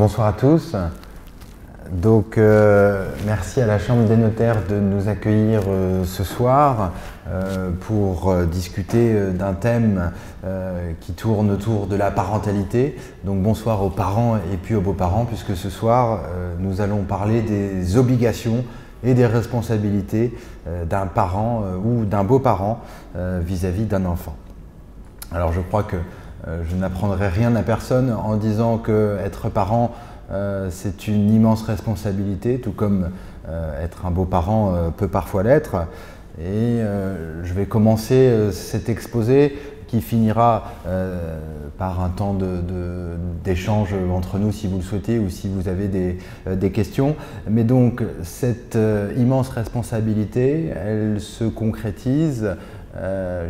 Bonsoir à tous. Donc, merci à la Chambre des notaires de nous accueillir ce soir pour discuter d'un thème qui tourne autour de la parentalité. Donc, bonsoir aux parents et puis aux beaux-parents, puisque ce soir, nous allons parler des obligations et des responsabilités d'un parent ou d'un beau-parent vis-à-vis d'un enfant. Alors, je crois que je n'apprendrai rien à personne en disant qu'être parent, c'est une immense responsabilité, tout comme être un beau-parent peut parfois l'être. Et je vais commencer cet exposé qui finira par un temps d'échange entre nous si vous le souhaitez ou si vous avez des questions. Mais donc cette immense responsabilité, elle se concrétise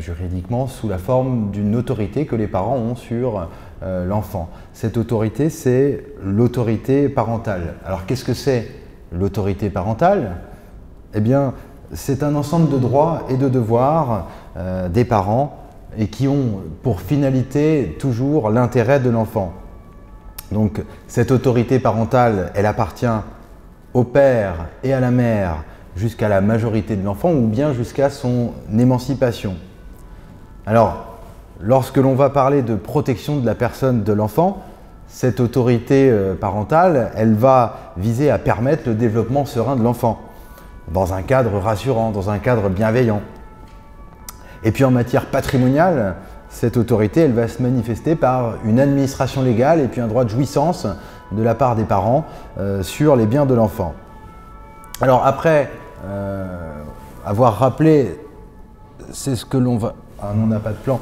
juridiquement sous la forme d'une autorité que les parents ont sur l'enfant. Cette autorité, c'est l'autorité parentale. Alors qu'est-ce que c'est l'autorité parentale? Eh bien, c'est un ensemble de droits et de devoirs des parents et qui ont pour finalité toujours l'intérêt de l'enfant. Donc cette autorité parentale, elle appartient au père et à la mère jusqu'à la majorité de l'enfant ou bien jusqu'à son émancipation. Alors, lorsque l'on va parler de protection de la personne de l'enfant, cette autorité parentale, elle va viser à permettre le développement serein de l'enfant, dans un cadre rassurant, dans un cadre bienveillant. Et puis en matière patrimoniale, cette autorité, elle va se manifester par une administration légale et puis un droit de jouissance de la part des parents sur les biens de l'enfant. Alors après avoir rappelé, c'est ce que l'on va... Ah, on n'a pas de plan.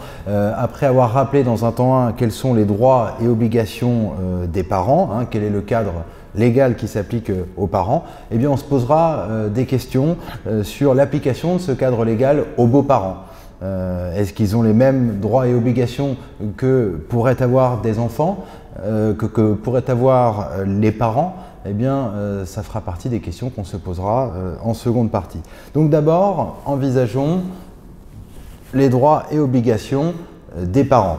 Après avoir rappelé dans un temps 1 quels sont les droits et obligations des parents, hein, quel est le cadre légal qui s'applique aux parents, eh bien on se posera des questions sur l'application de ce cadre légal aux beaux-parents. Est-ce qu'ils ont les mêmes droits et obligations que pourraient avoir des enfants, que pourraient avoir les parents? Eh bien, ça fera partie des questions qu'on se posera en seconde partie. Donc d'abord, envisageons les droits et obligations des parents.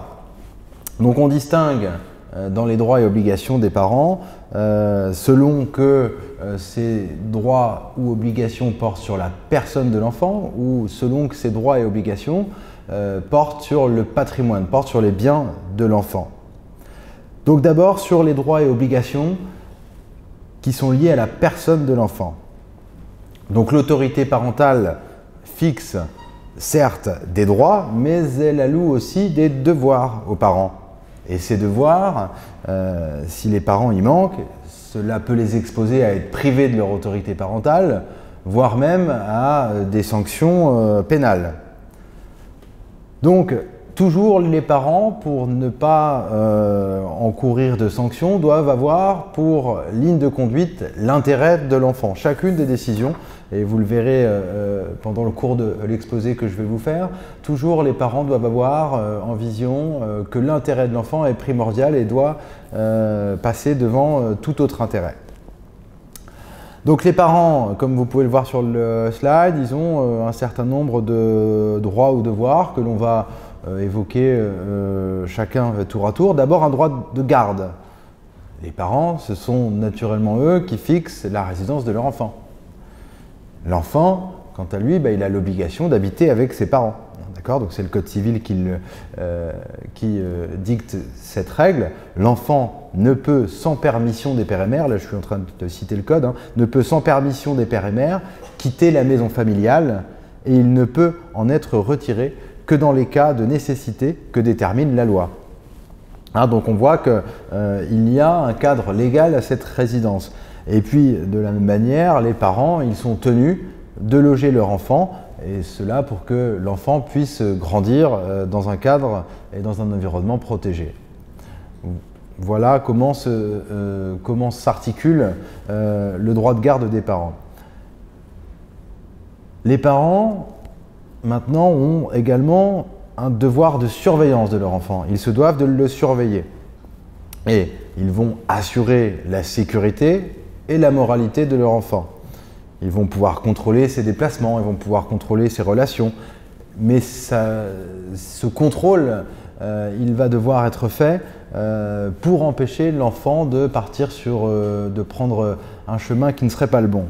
Donc on distingue dans les droits et obligations des parents selon que ces droits ou obligations portent sur la personne de l'enfant ou selon que ces droits et obligations portent sur le patrimoine, portent sur les biens de l'enfant. Donc d'abord, sur les droits et obligations qui sont liés à la personne de l'enfant. Donc l'autorité parentale fixe certes des droits, mais elle alloue aussi des devoirs aux parents. Et ces devoirs, si les parents y manquent, cela peut les exposer à être privés de leur autorité parentale, voire même à des sanctions pénales. Donc, toujours les parents, pour ne pas encourir de sanctions, doivent avoir pour ligne de conduite l'intérêt de l'enfant. Chacune des décisions, et vous le verrez pendant le cours de l'exposé que je vais vous faire, toujours les parents doivent avoir en vision que l'intérêt de l'enfant est primordial et doit passer devant tout autre intérêt. Donc les parents, comme vous pouvez le voir sur le slide, ils ont un certain nombre de droits ou devoirs que l'on va évoquer chacun tour à tour. D'abord, un droit de garde. Les parents, ce sont naturellement eux qui fixent la résidence de leur enfant. L'enfant, quant à lui, il a l'obligation d'habiter avec ses parents. D'accord ? Donc c'est le Code civil qui dicte cette règle. L'enfant ne peut, sans permission des pères et mères, là je suis en train de citer le Code, hein, ne peut sans permission des pères et mères quitter la maison familiale et il ne peut en être retiré que dans les cas de nécessité que détermine la loi. Hein, donc on voit qu'il y a un cadre légal à cette résidence. Et puis de la même manière, les parents, ils sont tenus de loger leur enfant, et cela pour que l'enfant puisse grandir dans un cadre et dans un environnement protégé. Voilà comment s'articule le droit de garde des parents. Les parents maintenant ont également un devoir de surveillance de leur enfant. Ils se doivent de le surveiller. Et ils vont assurer la sécurité et la moralité de leur enfant. Ils vont pouvoir contrôler ses déplacements, ils vont pouvoir contrôler ses relations. Mais ce contrôle il va devoir être fait pour empêcher l'enfant de partir sur, de prendre un chemin qui ne serait pas le bon.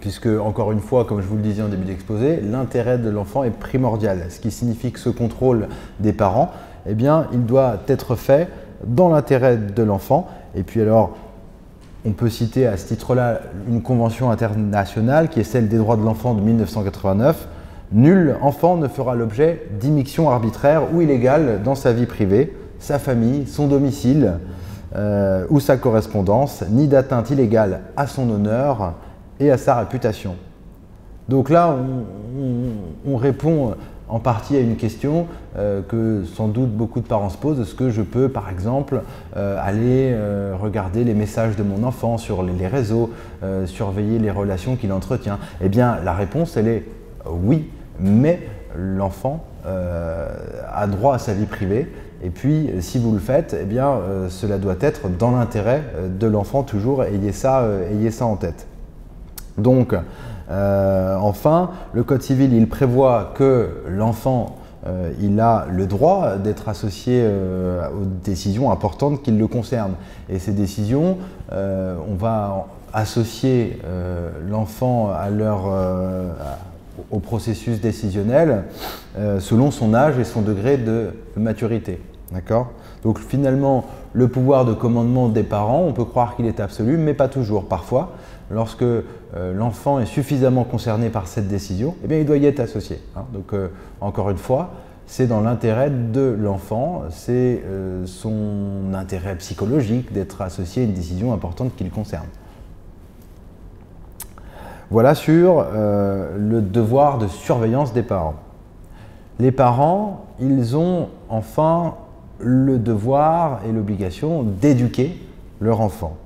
Puisque, encore une fois, comme je vous le disais en début d'exposé, l'intérêt de l'enfant est primordial, ce qui signifie que ce contrôle des parents, eh bien, il doit être fait dans l'intérêt de l'enfant. Et puis alors, on peut citer à ce titre-là une convention internationale qui est celle des droits de l'enfant de 1989. Nul enfant ne fera l'objet d'immixtion arbitraire ou illégale dans sa vie privée, sa famille, son domicile ou sa correspondance, ni d'atteinte illégale à son honneur et à sa réputation. Donc là, on répond en partie à une question que sans doute beaucoup de parents se posent. Est-ce que je peux, par exemple, aller regarder les messages de mon enfant sur les réseaux, surveiller les relations qu'il entretient? Eh bien, la réponse, elle est oui, mais l'enfant a droit à sa vie privée. Et puis, si vous le faites, eh bien, cela doit être dans l'intérêt de l'enfant toujours. Ayez ça en tête. Donc, enfin, le Code civil, il prévoit que l'enfant, il a le droit d'être associé aux décisions importantes qui le concernent. Et ces décisions, on va associer l'enfant à leur, au processus décisionnel selon son âge et son degré de maturité. D'accord ? Donc finalement, le pouvoir de commandement des parents, on peut croire qu'il est absolu, mais pas toujours. Parfois, lorsque l'enfant est suffisamment concerné par cette décision, eh bien, il doit y être associé. Hein. Donc, encore une fois, c'est dans l'intérêt de l'enfant, c'est son intérêt psychologique d'être associé à une décision importante qui le concerne. Voilà sur le devoir de surveillance des parents. Les parents, ils ont enfin le devoir et l'obligation d'éduquer leur enfant.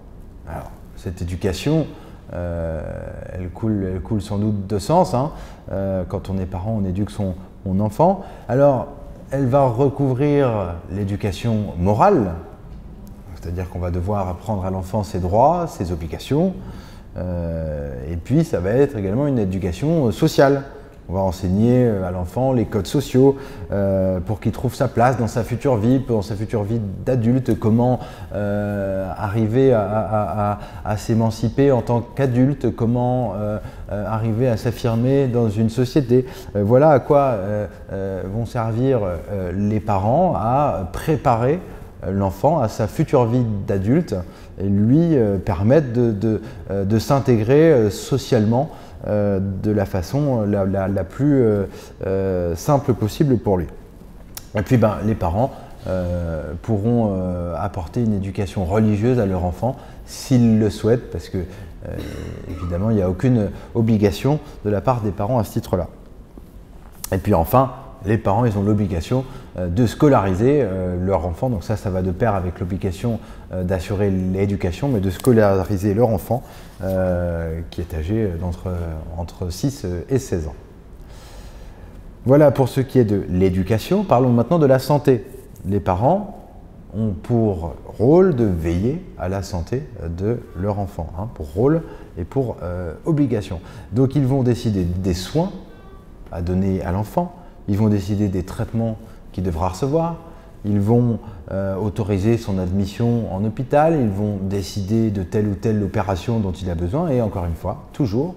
Alors, cette éducation, elle coule sans doute de sens. Hein. Quand on est parent, on éduque son enfant. Alors, elle va recouvrir l'éducation morale, c'est-à-dire qu'on va devoir apprendre à l'enfant ses droits, ses obligations. Et puis, ça va être également une éducation sociale. On va enseigner à l'enfant les codes sociaux pour qu'il trouve sa place dans sa future vie, d'adulte, comment arriver à s'émanciper en tant qu'adulte, comment arriver à s'affirmer dans une société. Voilà à quoi vont servir les parents à préparer l'enfant à sa future vie d'adulte et lui permettre de s'intégrer socialement de la façon la plus simple possible pour lui. Et puis ben, les parents pourront apporter une éducation religieuse à leur enfant s'ils le souhaitent, parce que évidemment il n'y a aucune obligation de la part des parents à ce titre-là. Et puis enfin, les parents, ils ont l'obligation de scolariser leur enfant, donc ça va de pair avec l'obligation d'assurer l'éducation, mais de scolariser leur enfant qui est âgé entre 6 et 16 ans. Voilà pour ce qui est de l'éducation. Parlons maintenant de la santé. Les parents ont pour rôle de veiller à la santé de leur enfant, hein, pour rôle et pour obligation. Donc ils vont décider des soins à donner à l'enfant, ils vont décider des traitements qu'il devra recevoir, ils vont autoriser son admission en hôpital, ils vont décider de telle ou telle opération dont il a besoin, et encore une fois, toujours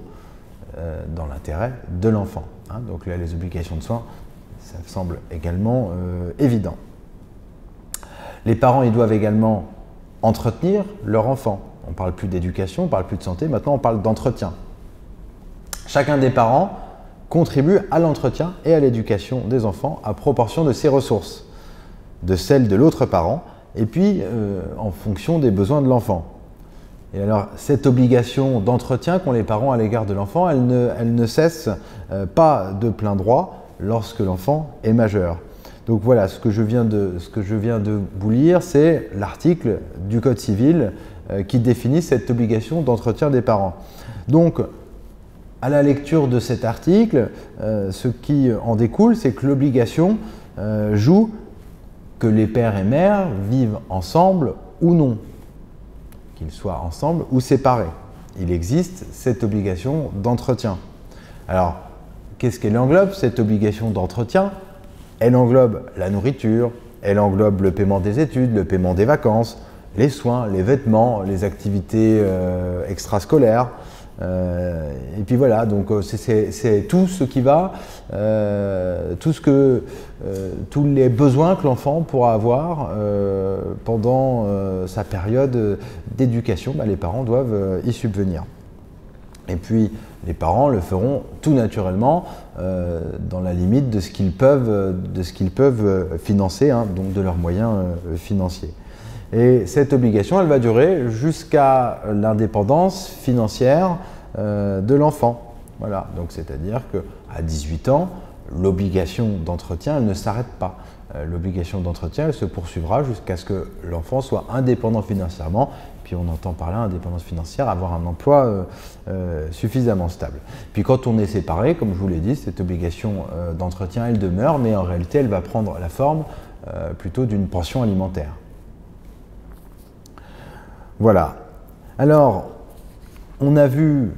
dans l'intérêt de l'enfant. Hein. Donc là, les obligations de soins, ça me semble également évident. Les parents, ils doivent également entretenir leur enfant. On ne parle plus d'éducation, on ne parle plus de santé, maintenant on parle d'entretien. Chacun des parents contribue à l'entretien et à l'éducation des enfants à proportion de ses ressources, de celles de l'autre parent, et puis en fonction des besoins de l'enfant. Et alors, cette obligation d'entretien qu'ont les parents à l'égard de l'enfant, elle ne cesse pas de plein droit lorsque l'enfant est majeur. Donc voilà, ce que je viens de vous lire, c'est l'article du Code civil qui définit cette obligation d'entretien des parents. Donc, à la lecture de cet article, ce qui en découle, c'est que l'obligation joue que les pères et mères vivent ensemble ou non, qu'ils soient ensemble ou séparés. Il existe cette obligation d'entretien. Alors, qu'est-ce qu'elle englobe, cette obligation d'entretien? Elle englobe la nourriture, elle englobe le paiement des études, le paiement des vacances, les soins, les vêtements, les activités extrascolaires. Et puis voilà, donc c'est tout ce qui va, tous les besoins que l'enfant pourra avoir pendant sa période d'éducation, les parents doivent y subvenir. Et puis les parents le feront tout naturellement dans la limite de ce qu'ils peuvent, financer, donc de leurs moyens financiers. Et cette obligation, elle va durer jusqu'à l'indépendance financière de l'enfant. Voilà, donc c'est-à-dire qu'à 18 ans, l'obligation d'entretien, elle ne s'arrête pas. L'obligation d'entretien, elle se poursuivra jusqu'à ce que l'enfant soit indépendant financièrement. Puis on entend par là, indépendance financière, avoir un emploi suffisamment stable. Puis quand on est séparé, comme je vous l'ai dit, cette obligation d'entretien, elle demeure, mais en réalité, elle va prendre la forme plutôt d'une pension alimentaire. Voilà. Alors, on a vu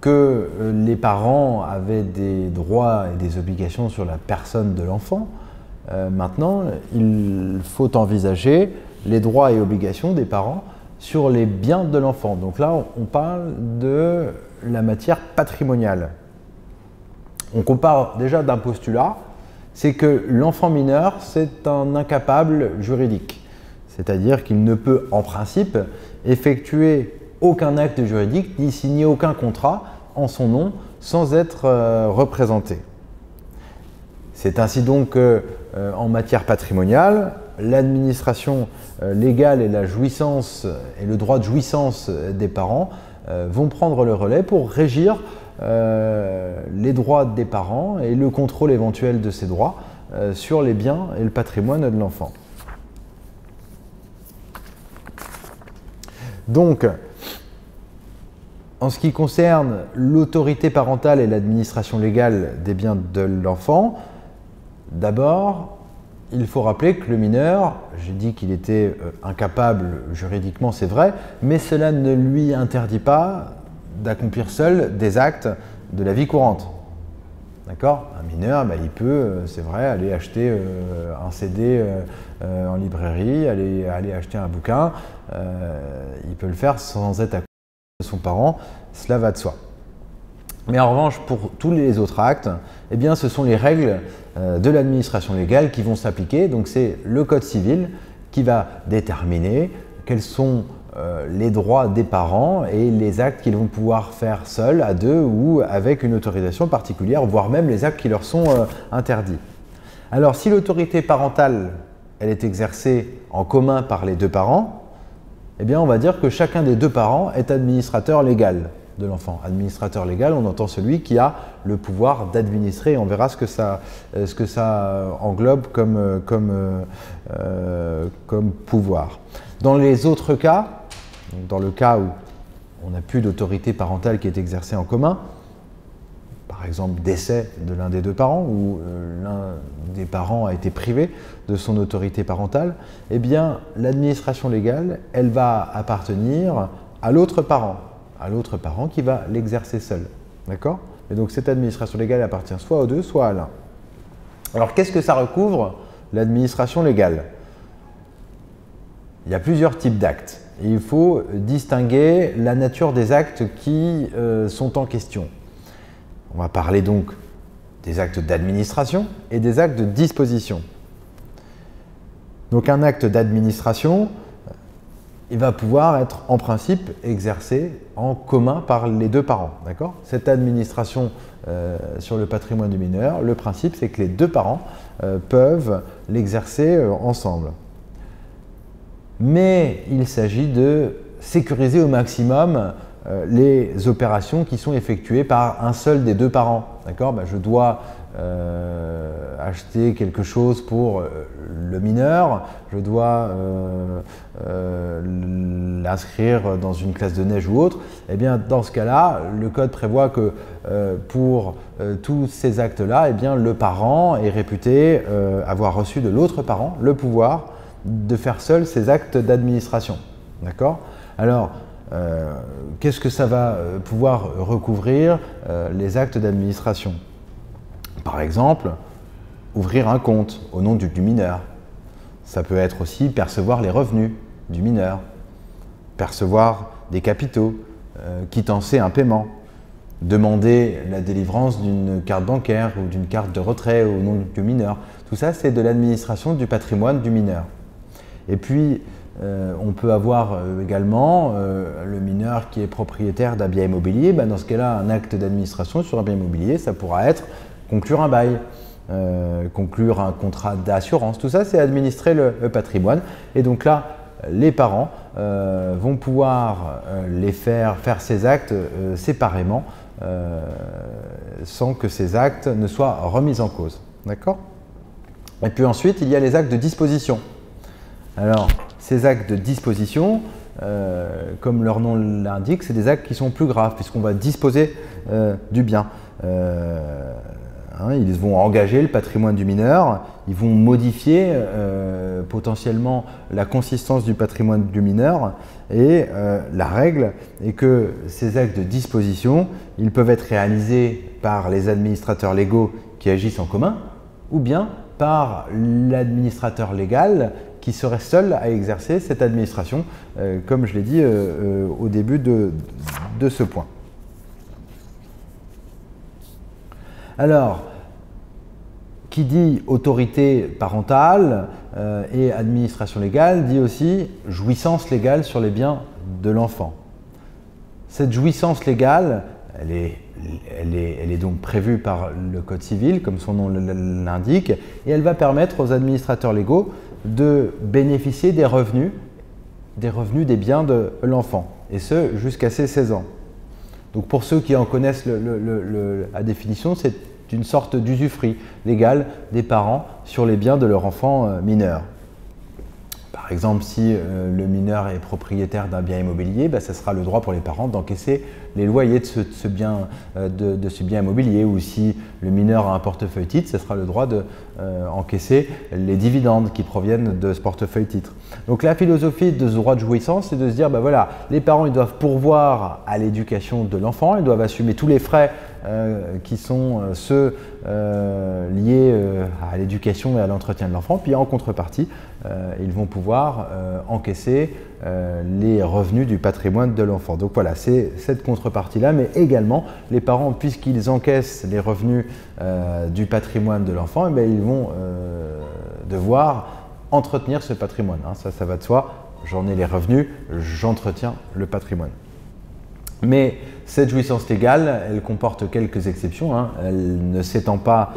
que les parents avaient des droits et des obligations sur la personne de l'enfant. Maintenant, il faut envisager les droits et obligations des parents sur les biens de l'enfant. Donc là, on parle de la matière patrimoniale. On compare déjà d'un postulat, c'est que l'enfant mineur, c'est un incapable juridique. C'est-à-dire qu'il ne peut, en principe, effectuer aucun acte juridique ni signer aucun contrat en son nom sans être représenté. C'est ainsi donc que, en matière patrimoniale, l'administration légale et la jouissance et le droit de jouissance des parents vont prendre le relais pour régir les droits des parents et le contrôle éventuel de ces droits sur les biens et le patrimoine de l'enfant. Donc, en ce qui concerne l'autorité parentale et l'administration légale des biens de l'enfant, d'abord, il faut rappeler que le mineur, j'ai dit qu'il était incapable juridiquement, c'est vrai, mais cela ne lui interdit pas d'accomplir seul des actes de la vie courante. D'accord ? Un mineur, il peut, c'est vrai, aller acheter un CD en librairie, aller acheter un bouquin. Il peut le faire sans être accompagné de son parent, cela va de soi. Mais en revanche, pour tous les autres actes, eh bien, ce sont les règles de l'administration légale qui vont s'appliquer. Donc c'est le Code civil qui va déterminer quels sont les droits des parents et les actes qu'ils vont pouvoir faire seuls, à deux ou avec une autorisation particulière, voire même les actes qui leur sont interdits. Alors si l'autorité parentale, elle est exercée en commun par les deux parents, eh bien on va dire que chacun des deux parents est administrateur légal de l'enfant. Administrateur légal, on entend celui qui a le pouvoir d'administrer, on verra ce que ça englobe comme pouvoir. Dans les autres cas, dans le cas où on n'a plus d'autorité parentale qui est exercée en commun, par exemple décès de l'un des deux parents ou l'un des parents a été privé de son autorité parentale, eh bien l'administration légale, elle va appartenir à l'autre parent, qui va l'exercer seul. D'accord ? Et donc cette administration légale appartient soit aux deux, soit à l'un. Alors qu'est-ce que ça recouvre, l'administration légale ? Il y a plusieurs types d'actes. Et il faut distinguer la nature des actes qui sont en question. On va parler donc des actes d'administration et des actes de disposition. Donc un acte d'administration, il va pouvoir être en principe exercé en commun par les deux parents. D'accord ? Cette administration sur le patrimoine du mineur, le principe c'est que les deux parents peuvent l'exercer ensemble. Mais il s'agit de sécuriser au maximum les opérations qui sont effectuées par un seul des deux parents. D'accord ? Je dois acheter quelque chose pour le mineur, je dois l'inscrire dans une classe de neige ou autre. Eh bien, dans ce cas-là, le code prévoit que pour tous ces actes-là, eh bien, le parent est réputé avoir reçu de l'autre parent le pouvoir de faire seul ces actes d'administration. D'accord ? Alors, qu'est-ce que ça va pouvoir recouvrir les actes d'administration ? Par exemple, ouvrir un compte au nom du mineur. Ça peut être aussi percevoir les revenus du mineur, percevoir des capitaux, quittancer un paiement, demander la délivrance d'une carte bancaire ou d'une carte de retrait au nom du mineur. Tout ça, c'est de l'administration du patrimoine du mineur. Et puis, on peut avoir également le mineur qui est propriétaire d'un bien immobilier. Dans ce cas-là, un acte d'administration sur un bien immobilier, ça pourra être conclure un bail, conclure un contrat d'assurance. Tout ça, c'est administrer le patrimoine. Et donc là, les parents vont pouvoir les faire ces actes séparément sans que ces actes ne soient remis en cause. D'accord ? Et puis ensuite, il y a les actes de disposition. Alors, ces actes de disposition, comme leur nom l'indique, c'est des actes qui sont plus graves puisqu'on va disposer du bien. Ils vont engager le patrimoine du mineur, ils vont modifier potentiellement la consistance du patrimoine du mineur et la règle est que ces actes de disposition, ils peuvent être réalisés par les administrateurs légaux qui agissent en commun ou bien par l'administrateur légal qui serait seul à exercer cette administration, comme je l'ai dit au début de ce point. Alors, qui dit autorité parentale et administration légale dit aussi jouissance légale sur les biens de l'enfant. Cette jouissance légale, elle est donc prévue par le Code civil, comme son nom l'indique, et elle va permettre aux administrateurs légaux de bénéficier des revenus des biens de l'enfant, et ce jusqu'à ses 16 ans. Donc pour ceux qui en connaissent la définition, c'est une sorte d'usufruit légal des parents sur les biens de leur enfant mineur. Par exemple, si le mineur est propriétaire d'un bien immobilier, ce sera le droit pour les parents d'encaisser les loyers de ce bien immobilier. Ou si le mineur a un portefeuille titre, ce sera le droit d'encaisser les dividendes qui proviennent de ce portefeuille titre. Donc la philosophie de ce droit de jouissance, c'est de se dire, voilà, les parents ils doivent pourvoir à l'éducation de l'enfant, ils doivent assumer tous les frais qui sont ceux liés à l'éducation et à l'entretien de l'enfant. Puis en contrepartie, ils vont pouvoir encaisser les revenus du patrimoine de l'enfant. Donc voilà, c'est cette contrepartie-là, mais également les parents, puisqu'ils encaissent les revenus du patrimoine de l'enfant, ils vont devoir entretenir ce patrimoine. Ça va de soi, j'en ai les revenus, j'entretiens le patrimoine. Mais cette jouissance légale, elle comporte quelques exceptions. Elle ne s'étend pas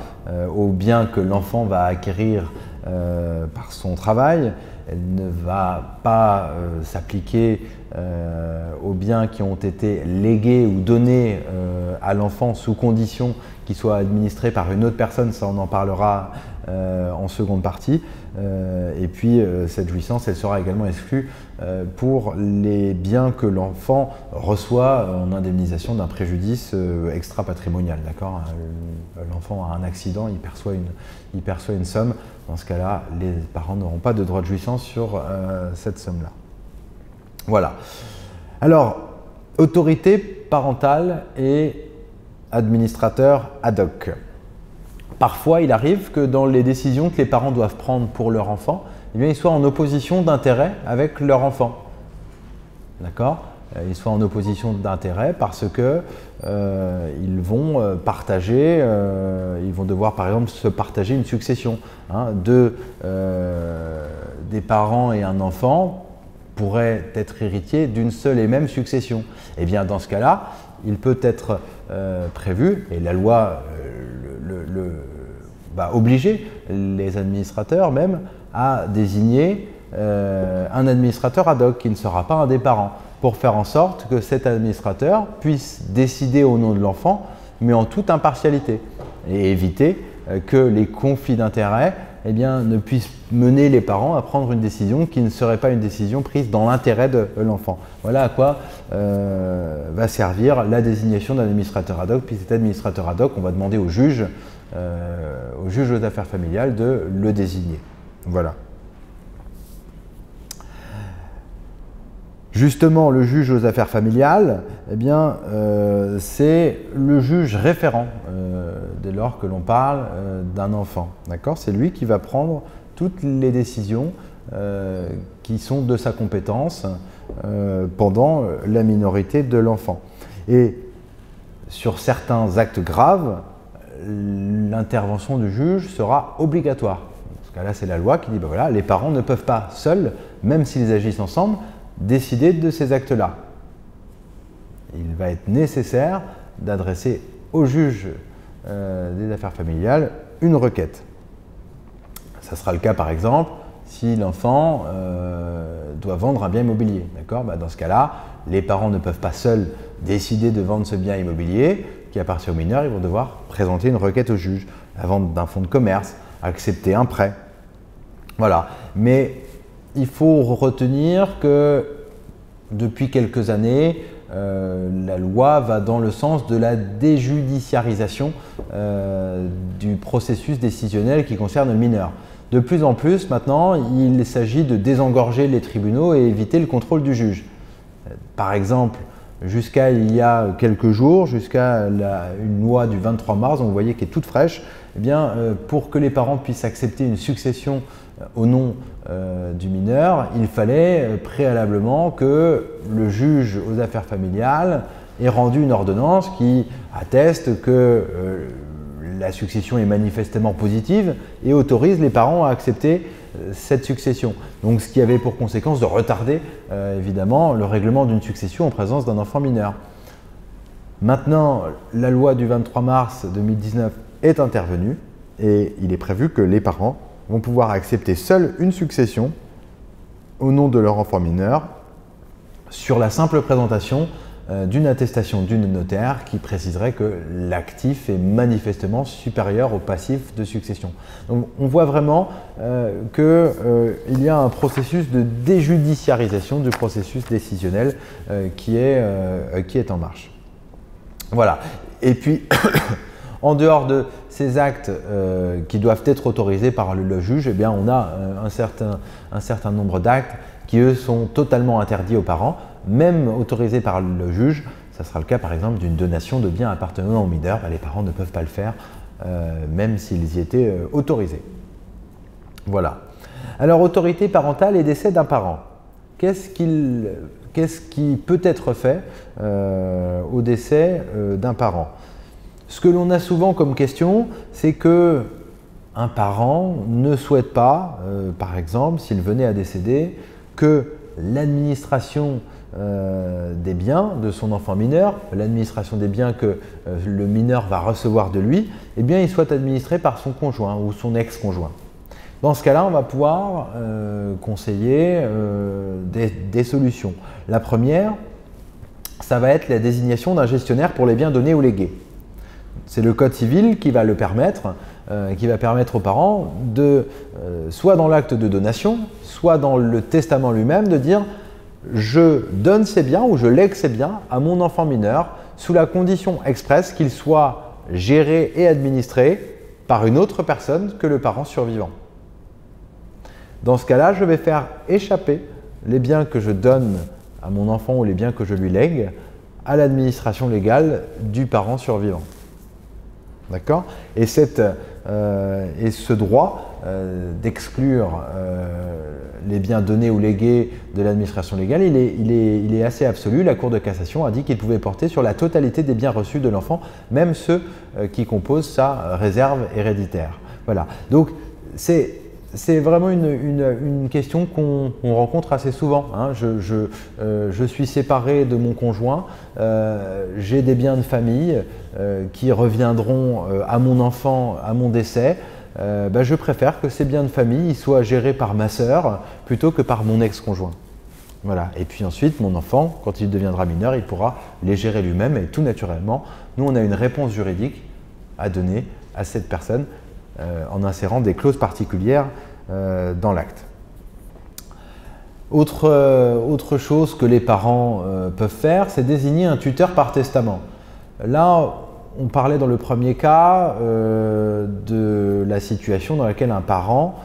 aux biens que l'enfant va acquérir par son travail. Elle ne va pas s'appliquer aux biens qui ont été légués ou donnés à l'enfant sous condition qu'ils soient administrés par une autre personne. Ça, on en parlera en seconde partie. Et puis, cette jouissance, elle sera également exclue pour les biens que l'enfant reçoit en indemnisation d'un préjudice extra-patrimonial. L'enfant a un accident, il perçoit une somme. Dans ce cas-là, les parents n'auront pas de droit de jouissance sur cette somme-là. Voilà. Alors, autorité parentale et administrateur ad hoc. Parfois, il arrive que dans les décisions que les parents doivent prendre pour leur enfant, ils soient en opposition d'intérêt avec leur enfant. D'accord ? Ils soient en opposition d'intérêt parce que ils vont partager, ils vont devoir par exemple se partager une succession. Des parents et un enfant pourraient être héritiers d'une seule et même succession. Et bien dans ce cas-là, il peut être prévu, et la loi va obliger les administrateurs même à désigner un administrateur ad hoc qui ne sera pas un des parents, pour faire en sorte que cet administrateur puisse décider au nom de l'enfant, mais en toute impartialité, et éviter que les conflits d'intérêts ne puissent mener les parents à prendre une décision qui ne serait pas une décision prise dans l'intérêt de l'enfant. Voilà à quoi va servir la désignation d'un administrateur ad hoc. Puis cet administrateur ad hoc, on va demander au juge aux affaires familiales de le désigner. Voilà. Justement, le juge aux affaires familiales, eh bien, c'est le juge référent dès lors que l'on parle d'un enfant. C'est lui qui va prendre toutes les décisions qui sont de sa compétence pendant la minorité de l'enfant. Et sur certains actes graves, l'intervention du juge sera obligatoire. Dans ce cas-là, c'est la loi qui dit ben voilà, les parents ne peuvent pas seuls, même s'ils agissent ensemble, décider de ces actes-là. Il va être nécessaire d'adresser au juge des affaires familiales une requête. Ça sera le cas par exemple si l'enfant doit vendre un bien immobilier. Bah, dans ce cas-là, les parents ne peuvent pas seuls décider de vendre ce bien immobilier qui appartient aux mineurs, ils vont devoir présenter une requête au juge, la vente d'un fonds de commerce, accepter un prêt. Voilà. Mais il faut retenir que depuis quelques années, la loi va dans le sens de la déjudiciarisation du processus décisionnel qui concerne le mineur. De plus en plus, maintenant, il s'agit de désengorger les tribunaux et éviter le contrôle du juge. Par exemple, jusqu'à il y a quelques jours, jusqu'à une loi du 23 mars, on voyait qu'elle est toute fraîche, eh bien, pour que les parents puissent accepter une succession au nom du mineur, il fallait préalablement que le juge aux affaires familiales ait rendu une ordonnance qui atteste que la succession est manifestement positive et autorise les parents à accepter cette succession. Donc ce qui avait pour conséquence de retarder évidemment le règlement d'une succession en présence d'un enfant mineur. Maintenant, la loi du 23 mars 2019 est intervenue et il est prévu que les parents vont pouvoir accepter seuls une succession au nom de leur enfant mineur sur la simple présentation d'une attestation d'une notaire qui préciserait que l'actif est manifestement supérieur au passif de succession. Donc on voit vraiment qu'il y a un processus de déjudiciarisation du processus décisionnel qui est en marche. Voilà. Et puis, en dehors de ces actes qui doivent être autorisés par le juge, eh bien on a un certain nombre d'actes qui, eux, sont totalement interdits aux parents, même autorisés par le juge. Ça sera le cas, par exemple, d'une donation de biens appartenant aux mineurs. Les parents ne peuvent pas le faire, même s'ils y étaient autorisés. Voilà. Alors, autorité parentale et décès d'un parent. Qu'est-ce qui peut être fait au décès d'un parent? Ce que l'on a souvent comme question, c'est que un parent ne souhaite pas, par exemple, s'il venait à décéder, que l'administration des biens de son enfant mineur, l'administration des biens que le mineur va recevoir de lui, eh bien, il soit administré par son conjoint ou son ex-conjoint. Dans ce cas-là, on va pouvoir conseiller des solutions. La première, ça va être la désignation d'un gestionnaire pour les biens donnés ou légués. C'est le Code civil qui va le permettre, aux parents de, soit dans l'acte de donation, soit dans le testament lui-même, de dire « je donne ces biens ou je lègue ces biens à mon enfant mineur sous la condition expresse qu'il soit géré et administré par une autre personne que le parent survivant. Dans ce cas-là, je vais faire échapper les biens que je donne à mon enfant ou les biens que je lui lègue à l'administration légale du parent survivant. » D'accord ? Et ce droit d'exclure les biens donnés ou légués de l'administration légale, il est assez absolu. La Cour de cassation a dit qu'il pouvait porter sur la totalité des biens reçus de l'enfant, même ceux qui composent sa réserve héréditaire. Voilà. Donc, c'est vraiment une question qu'on rencontre assez souvent. Hein. Je suis séparé de mon conjoint, j'ai des biens de famille qui reviendront à mon enfant, à mon décès. Je préfère que ces biens de famille soient gérés par ma sœur plutôt que par mon ex-conjoint. Voilà. Et puis ensuite, mon enfant, quand il deviendra mineur, il pourra les gérer lui-même et tout naturellement, nous, on a une réponse juridique à donner à cette personne en insérant des clauses particulières dans l'acte. Autre chose que les parents peuvent faire, c'est désigner un tuteur par testament. Là, on parlait dans le premier cas de la situation dans laquelle un parent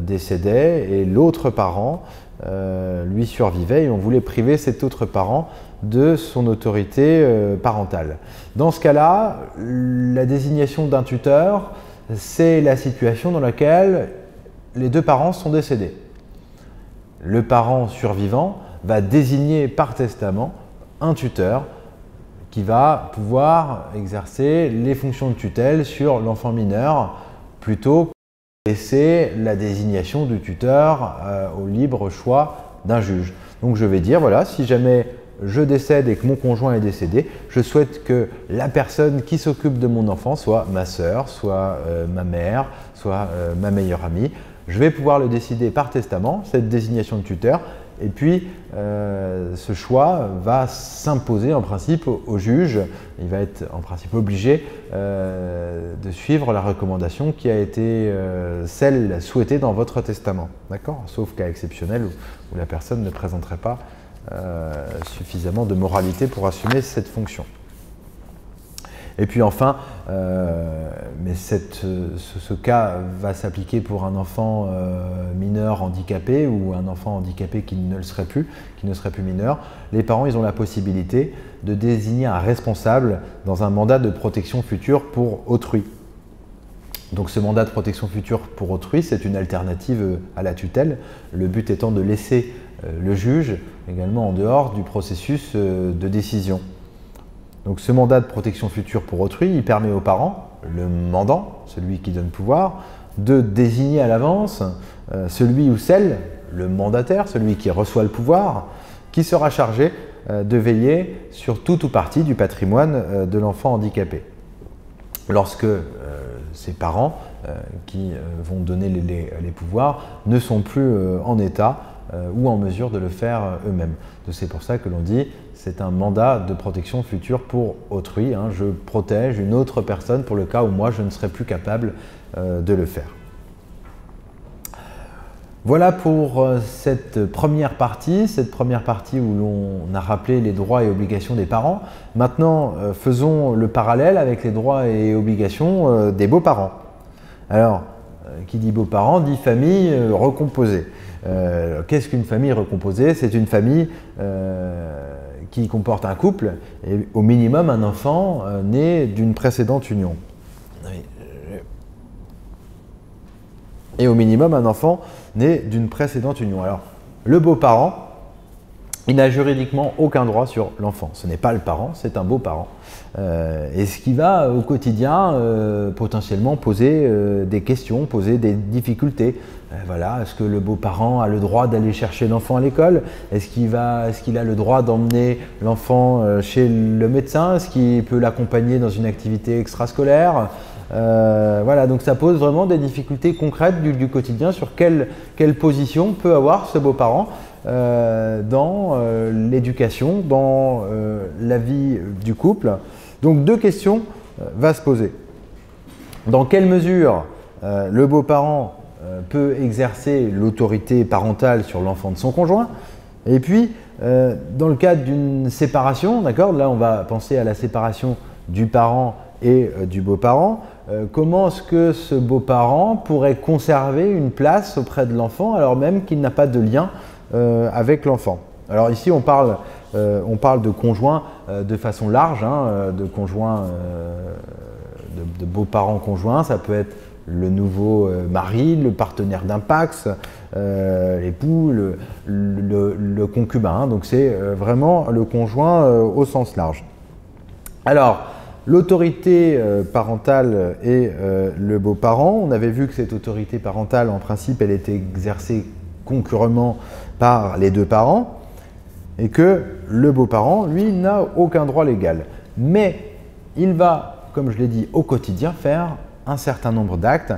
décédait et l'autre parent lui survivait et on voulait priver cet autre parent de son autorité parentale. Dans ce cas-là, la désignation d'un tuteur, c'est la situation dans laquelle les deux parents sont décédés. Le parent survivant va désigner par testament un tuteur qui va pouvoir exercer les fonctions de tutelle sur l'enfant mineur plutôt que de laisser la désignation du tuteur au libre choix d'un juge. Donc je vais dire, voilà, si jamais je décède et que mon conjoint est décédé, je souhaite que la personne qui s'occupe de mon enfant soit ma sœur, soit ma mère, soit ma meilleure amie. Je vais pouvoir le décider par testament, cette désignation de tuteur, et puis ce choix va s'imposer en principe au juge. Il va être en principe obligé de suivre la recommandation qui a été celle souhaitée dans votre testament, d'accord ? Sauf cas exceptionnel où la personne ne présenterait pas suffisamment de moralité pour assumer cette fonction. Et puis enfin, mais ce cas va s'appliquer pour un enfant mineur handicapé ou un enfant handicapé qui ne le serait plus, qui ne serait plus mineur. Les parents, ils ont la possibilité de désigner un responsable dans un mandat de protection future pour autrui. Donc ce mandat de protection future pour autrui, c'est une alternative à la tutelle, le but étant de laisser le juge également en dehors du processus de décision. Donc ce mandat de protection future pour autrui, il permet aux parents, le mandant, celui qui donne pouvoir, de désigner à l'avance celui ou celle, le mandataire, celui qui reçoit le pouvoir, qui sera chargé de veiller sur tout ou partie du patrimoine de l'enfant handicapé. Lorsque ses parents, qui vont donner les pouvoirs, ne sont plus en état ou en mesure de le faire eux-mêmes. C'est pour ça que l'on dit c'est un mandat de protection future pour autrui, hein, je protège une autre personne pour le cas où moi je ne serais plus capable de le faire. Voilà pour cette première partie où l'on a rappelé les droits et obligations des parents. Maintenant, faisons le parallèle avec les droits et obligations des beaux-parents. Alors, qui dit beaux-parents dit famille recomposée. Qu'est-ce qu'une famille recomposée? C'est une famille qui comporte un couple et au minimum un enfant né d'une précédente union. Et au minimum un enfant né d'une précédente union. Alors, le beau-parent, il n'a juridiquement aucun droit sur l'enfant. Ce n'est pas le parent, c'est un beau-parent. Et ce qui va au quotidien potentiellement poser des questions, poser des difficultés. Voilà, est-ce que le beau-parent a le droit d'aller chercher l'enfant à l'école? Est-ce qu'il a le droit d'emmener l'enfant chez le médecin? Est-ce qu'il peut l'accompagner dans une activité extrascolaire? Voilà, donc ça pose vraiment des difficultés concrètes du quotidien sur quelle position peut avoir ce beau-parent dans l'éducation, dans la vie du couple. Donc deux questions vont se poser. Dans quelle mesure le beau-parent peut exercer l'autorité parentale sur l'enfant de son conjoint? Et puis, dans le cadre d'une séparation, d'accord, là on va penser à la séparation du parent et du beau-parent, comment est-ce que ce beau-parent pourrait conserver une place auprès de l'enfant alors même qu'il n'a pas de lien avec l'enfant? Alors ici on parle de conjoint de façon large, hein, de conjoint, de beaux-parents conjoints, ça peut être le nouveau mari, le partenaire d'un pax, l'époux, le concubin, hein, donc c'est vraiment le conjoint au sens large. Alors, l'autorité parentale et le beau-parent, on avait vu que cette autorité parentale, en principe, elle était exercée concurremment par les deux parents et que le beau-parent, lui, n'a aucun droit légal. Mais il va, comme je l'ai dit, au quotidien faire un certain nombre d'actes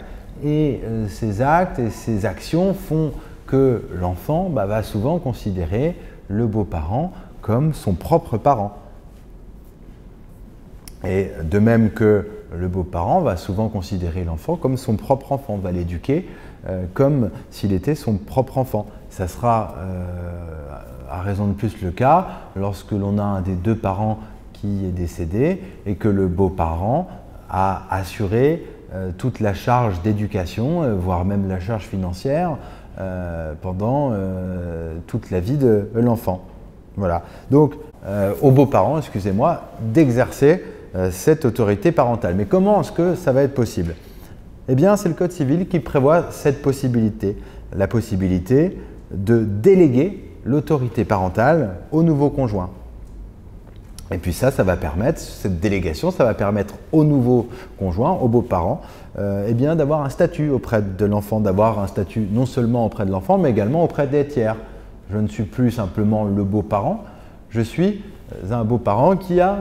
et ces actes et ces actions font que l'enfant va souvent considérer le beau-parent comme son propre parent. Et de même que le beau-parent va souvent considérer l'enfant comme son propre enfant, va l'éduquer comme s'il était son propre enfant. Ça sera à raison de plus le cas lorsque l'on a un des deux parents qui est décédé et que le beau-parent a assuré toute la charge d'éducation, voire même la charge financière, pendant toute la vie de l'enfant. Voilà. Donc, aux beaux-parents, excusez-moi, d'exercer cette autorité parentale. Mais comment est-ce que ça va être possible? Eh bien, c'est le Code civil qui prévoit cette possibilité, la possibilité de déléguer l'autorité parentale au nouveau conjoint. Et puis ça va permettre, cette délégation, ça va permettre aux nouveaux conjoints, aux beaux-parents, eh bien d'avoir un statut auprès de l'enfant, d'avoir un statut non seulement auprès de l'enfant, mais également auprès des tiers. Je ne suis plus simplement le beau-parent, je suis un beau-parent qui a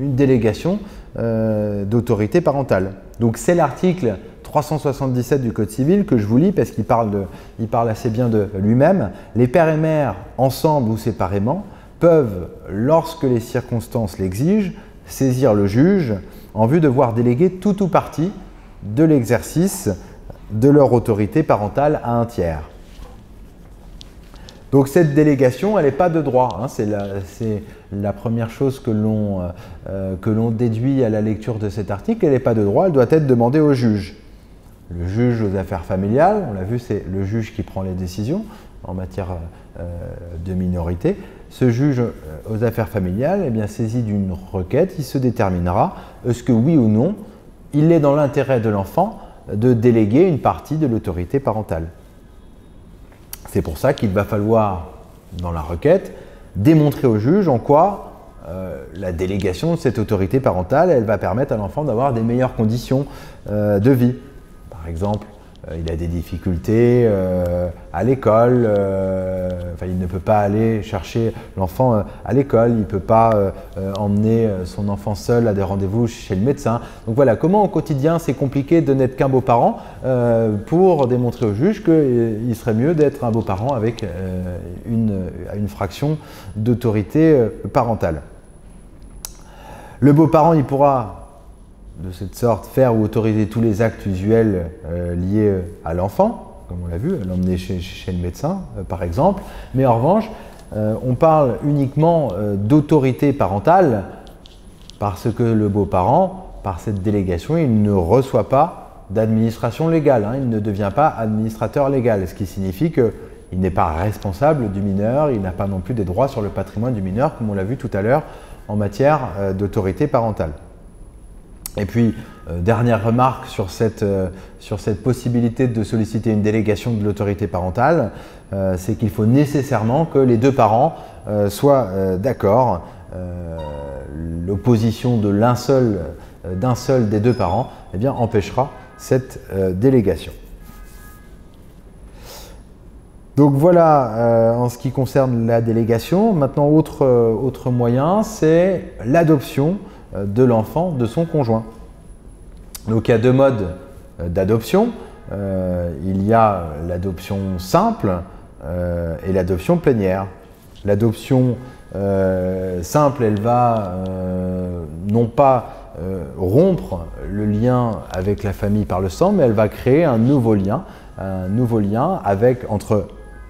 une délégation d'autorité parentale. Donc c'est l'article 377 du Code civil que je vous lis parce qu'il parle assez bien de lui-même. Les pères et mères, ensemble ou séparément, peuvent, lorsque les circonstances l'exigent, saisir le juge en vue de voir déléguer tout ou partie de l'exercice de leur autorité parentale à un tiers. Donc cette délégation, elle n'est pas de droit, hein. C'est la première chose que l'on déduit à la lecture de cet article, elle n'est pas de droit, elle doit être demandée au juge. Le juge aux affaires familiales, on l'a vu, c'est le juge qui prend les décisions en matière de minorité. Ce juge aux affaires familiales, eh bien, saisi d'une requête, il se déterminera est-ce que oui ou non, il est dans l'intérêt de l'enfant de déléguer une partie de l'autorité parentale. C'est pour ça qu'il va falloir, dans la requête, démontrer au juge en quoi la délégation de cette autorité parentale, elle va permettre à l'enfant d'avoir des meilleures conditions de vie. Par exemple, il a des difficultés à l'école, enfin, il ne peut pas aller chercher l'enfant à l'école, il ne peut pas emmener son enfant seul à des rendez-vous chez le médecin. Donc voilà, comment au quotidien c'est compliqué de n'être qu'un beau-parent pour démontrer au juge qu'il serait mieux d'être un beau-parent avec une fraction d'autorité parentale. Le beau-parent, il pourra de cette sorte faire ou autoriser tous les actes usuels liés à l'enfant, comme on l'a vu, l'emmener chez le médecin par exemple, mais en revanche on parle uniquement d'autorité parentale parce que le beau-parent, par cette délégation, il ne reçoit pas d'administration légale, hein, il ne devient pas administrateur légal, ce qui signifie qu'il n'est pas responsable du mineur, il n'a pas non plus des droits sur le patrimoine du mineur comme on l'a vu tout à l'heure en matière d'autorité parentale. Et puis, dernière remarque sur cette possibilité de solliciter une délégation de l'autorité parentale, c'est qu'il faut nécessairement que les deux parents soient d'accord. L'opposition de d'un seul des deux parents, eh bien, empêchera cette délégation. Donc voilà en ce qui concerne la délégation. Maintenant, autre moyen, c'est l'adoption de l'enfant de son conjoint. Donc il y a deux modes d'adoption, il y a l'adoption simple et l'adoption plénière. L'adoption simple, elle va non pas rompre le lien avec la famille par le sang, mais elle va créer un nouveau lien entre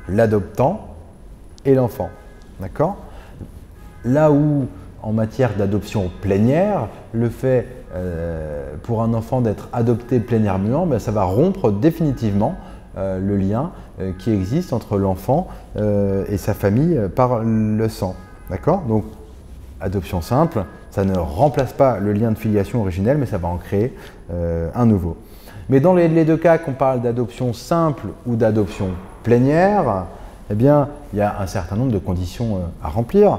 l'adoptant et l'enfant. D'accord? Là où en matière d'adoption plénière, le fait pour un enfant d'être adopté plénièrement, ben, ça va rompre définitivement le lien qui existe entre l'enfant et sa famille par le sang. D'accord? Donc, adoption simple, ça ne remplace pas le lien de filiation originel, mais ça va en créer un nouveau. Mais dans les deux cas, qu'on parle d'adoption simple ou d'adoption plénière, eh bien, il y a un certain nombre de conditions à remplir.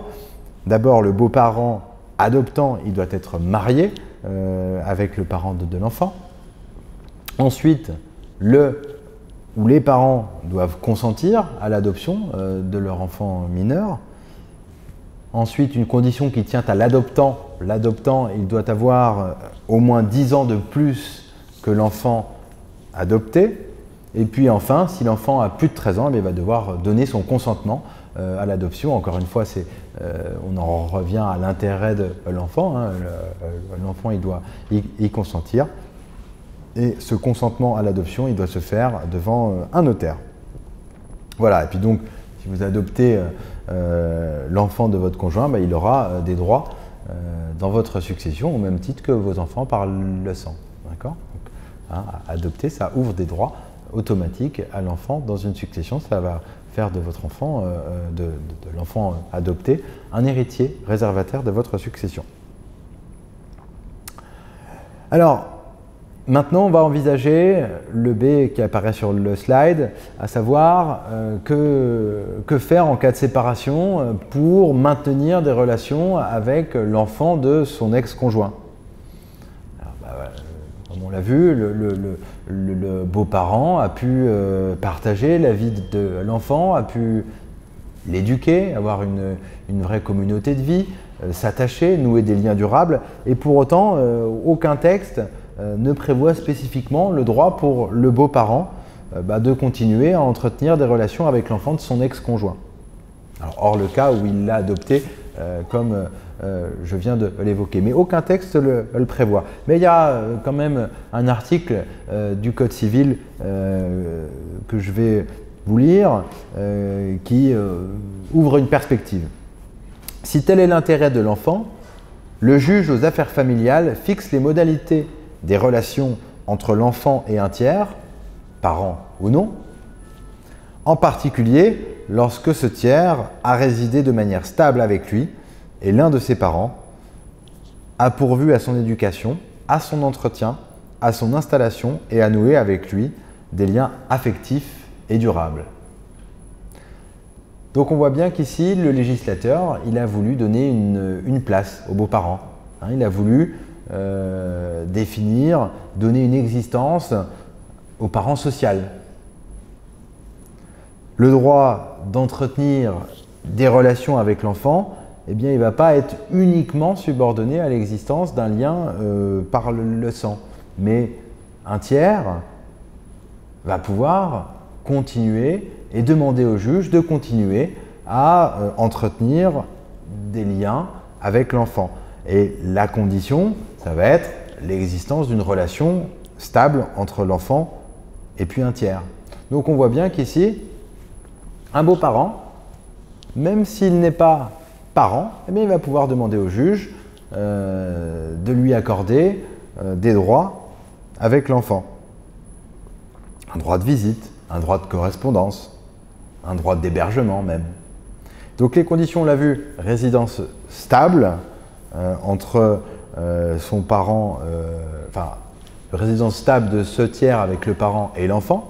D'abord, le beau-parent adoptant, il doit être marié avec le parent de l'enfant. Ensuite, les parents doivent consentir à l'adoption de leur enfant mineur. Ensuite, une condition qui tient à l'adoptant. L'adoptant, il doit avoir au moins 10 ans de plus que l'enfant adopté. Et puis enfin, si l'enfant a plus de 13 ans, il va devoir donner son consentement à l'adoption. Encore une fois, on en revient à l'intérêt de l'enfant, hein. L'enfant, il doit y consentir. Et ce consentement à l'adoption, il doit se faire devant un notaire. Voilà, et puis donc, si vous adoptez l'enfant de votre conjoint, bah, il aura des droits dans votre succession, au même titre que vos enfants par le sang. D'accord ? Donc, hein, adopter, ça ouvre des droits automatiques à l'enfant dans une succession. Ça va faire de votre enfant, de l'enfant adopté, un héritier réservataire de votre succession. Alors, maintenant, on va envisager le B qui apparaît sur le slide, à savoir que faire en cas de séparation pour maintenir des relations avec l'enfant de son ex-conjoint. Comme on l'a vu, le beau-parent a pu partager la vie de l'enfant, a pu l'éduquer, avoir une vraie communauté de vie, s'attacher, nouer des liens durables, et pour autant, aucun texte ne prévoit spécifiquement le droit pour le beau-parent de continuer à entretenir des relations avec l'enfant de son ex-conjoint. Hors le cas où il l'a adopté, comme je viens de l'évoquer. Mais aucun texte le prévoit. Mais il y a quand même un article du Code civil que je vais vous lire, qui ouvre une perspective. « Si tel est l'intérêt de l'enfant, le juge aux affaires familiales fixe les modalités des relations entre l'enfant et un tiers, parent ou non, en particulier lorsque ce tiers a résidé de manière stable avec lui et l'un de ses parents a pourvu à son éducation, à son entretien, à son installation et à nouer avec lui des liens affectifs et durables. » Donc on voit bien qu'ici, le législateur, il a voulu donner une place aux beaux-parents. Il a voulu définir, donner une existence aux parents sociaux. Le droit d'entretenir des relations avec l'enfant, eh bien, il ne va pas être uniquement subordonné à l'existence d'un lien par le sang. Mais un tiers va pouvoir continuer et demander au juge de continuer à entretenir des liens avec l'enfant. Et la condition, ça va être l'existence d'une relation stable entre l'enfant et puis un tiers. Donc on voit bien qu'ici, un beau-parent, même s'il n'est pas parent, eh bien, il va pouvoir demander au juge de lui accorder des droits avec l'enfant. Un droit de visite, un droit de correspondance, un droit d'hébergement même. Donc les conditions, on l'a vu, résidence stable, entre son parent, enfin, résidence stable de ce tiers avec le parent et l'enfant,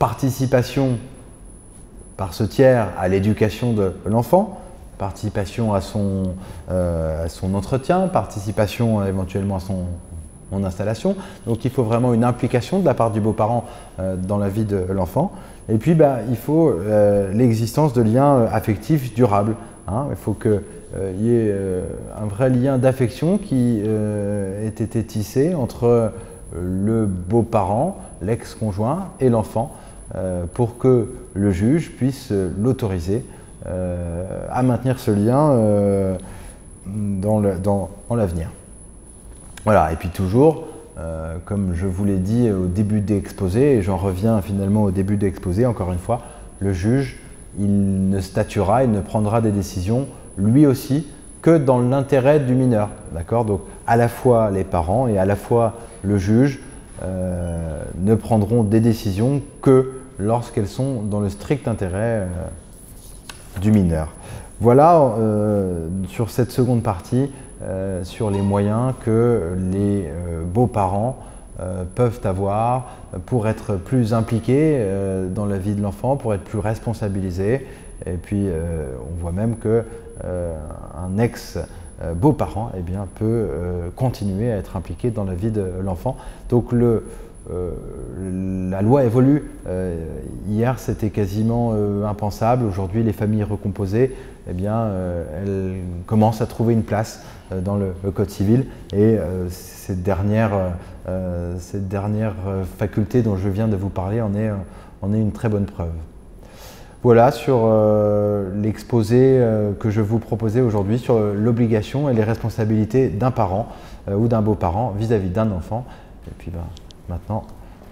participation par ce tiers à l'éducation de l'enfant, participation à son entretien, participation éventuellement à son installation. Donc il faut vraiment une implication de la part du beau-parent dans la vie de l'enfant. Et puis il faut l'existence de liens affectifs durables. Hein, il faut que il y ait un vrai lien d'affection qui ait été tissé entre le beau-parent, l'ex-conjoint et l'enfant pour que le juge puisse l'autoriser à maintenir ce lien dans l'avenir. Voilà, et puis toujours, comme je vous l'ai dit au début de l'exposé, et j'en reviens finalement au début de l'exposé, encore une fois, le juge, il ne statuera, il ne prendra des décisions lui aussi que dans l'intérêt du mineur, d'accord? Donc à la fois les parents et à la fois le juge ne prendront des décisions que lorsqu'elles sont dans le strict intérêt du mineur. Voilà sur cette seconde partie sur les moyens que les beaux-parents peuvent avoir pour être plus impliqués dans la vie de l'enfant, pour être plus responsabilisés. Et puis on voit même que un ex-beau-parent eh bien, peut continuer à être impliqué dans la vie de l'enfant. Donc la loi évolue. Hier, c'était quasiment impensable. Aujourd'hui, les familles recomposées, eh bien, elles commencent à trouver une place dans le Code civil. Et cette dernière faculté dont je viens de vous parler en est une très bonne preuve. Voilà sur l'exposé que je vous proposais aujourd'hui sur l'obligation et les responsabilités d'un parent ou d'un beau-parent vis-à-vis d'un enfant. Et puis maintenant,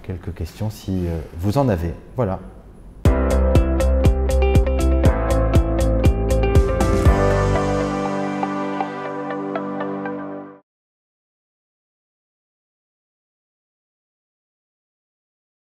quelques questions si vous en avez. Voilà.